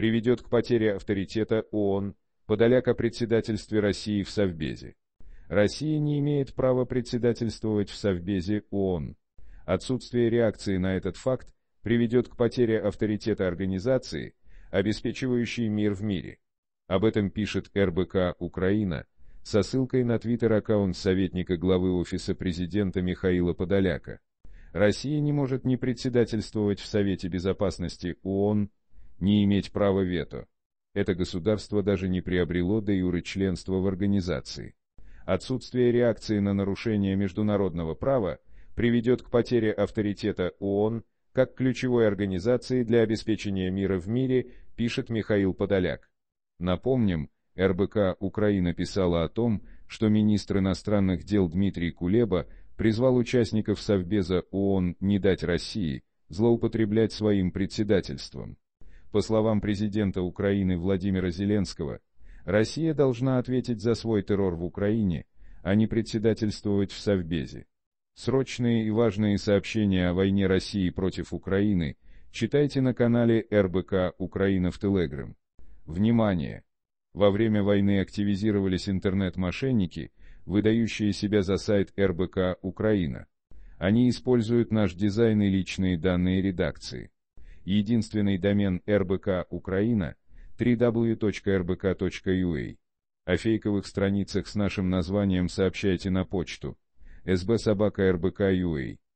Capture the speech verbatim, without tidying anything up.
приведет к потере авторитета ООН, Подоляк о председательстве России в Совбезе. Россия не имеет права председательствовать в Совбезе ООН. Отсутствие реакции на этот факт приведет к потере авторитета организации, обеспечивающей мир в мире. Об этом пишет эр бэ ка «Украина» со ссылкой на твиттер-аккаунт советника главы Офиса президента Михаила Подоляка. Россия не может не председательствовать в Совете Безопасности ООН, не иметь права вето. Это государство даже не приобрело де юре членство в организации. Отсутствие реакции на нарушение международного права приведет к потере авторитета ООН как ключевой организации для обеспечения мира в мире, пишет Михаил Подоляк. Напомним, эр бэ ка «Украина» писала о том, что министр иностранных дел Дмитрий Кулеба призвал участников Совбеза ООН не дать России злоупотреблять своим председательством. По словам президента Украины Владимира Зеленского, Россия должна ответить за свой террор в Украине, а не председательствовать в Совбезе. Срочные и важные сообщения о войне России против Украины читайте на канале эр бэ ка «Украина» в Телеграм. Внимание! Во время войны активизировались интернет-мошенники, выдающие себя за сайт эр бэ ка «Украина». Они используют наш дизайн и личные данные редакции. Единственный домен эр бэ ка «Украина» дабл ю дабл ю дабл ю точка эр бэ ка точка ю а. О фейковых страницах с нашим названием сообщайте на почту эс бэ собака эр бэ ка точка ю а.